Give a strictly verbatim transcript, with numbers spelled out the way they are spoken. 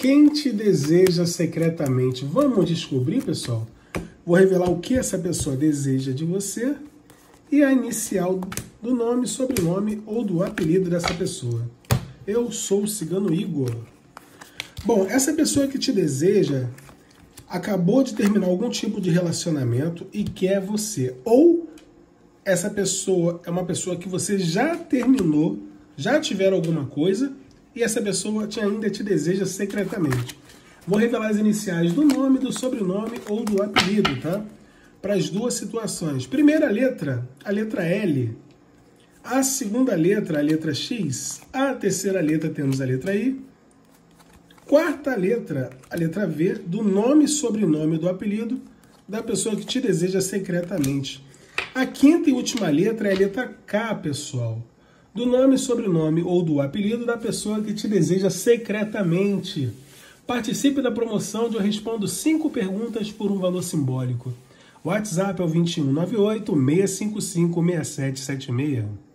Quem te deseja secretamente? Vamos descobrir, pessoal? Vou revelar o que essa pessoa deseja de você e a inicial do nome, sobrenome ou do apelido dessa pessoa. Eu sou o Cigano Igor. Bom, essa pessoa que te deseja acabou de terminar algum tipo de relacionamento e quer você. Ou essa pessoa é uma pessoa que você já terminou, já tiveram alguma coisa e essa pessoa te, ainda te deseja secretamente. Vou revelar as iniciais do nome, do sobrenome ou do apelido, tá? Para as duas situações. Primeira letra, a letra L. A segunda letra, a letra X. A terceira letra, temos a letra I. Quarta letra, a letra V, do nome, sobrenome, do apelido da pessoa que te deseja secretamente. A quinta e última letra é a letra K, pessoal. Do nome, sobrenome ou do apelido da pessoa que te deseja secretamente. Participe da promoção onde eu respondo cinco perguntas por um valor simbólico. WhatsApp é o dois um nove oito, seis cinco cinco, seis sete sete seis.